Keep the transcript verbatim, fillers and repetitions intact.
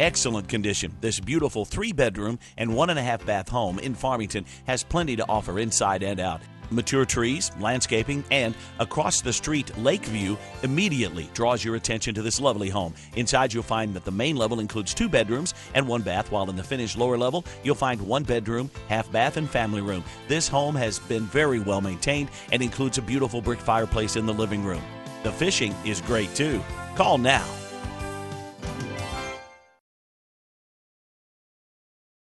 excellent condition, this beautiful three-bedroom and one-and-a-half-bath home in Farmington has plenty to offer inside and out. Mature trees, landscaping, and across the street, Lakeview immediately draws your attention to this lovely home. Inside, you'll find that the main level includes two bedrooms and one bath, while in the finished lower level, you'll find one bedroom, half bath, and family room. This home has been very well maintained and includes a beautiful brick fireplace in the living room. The fishing is great, too. Call now.